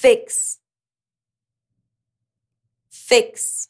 fix, fix.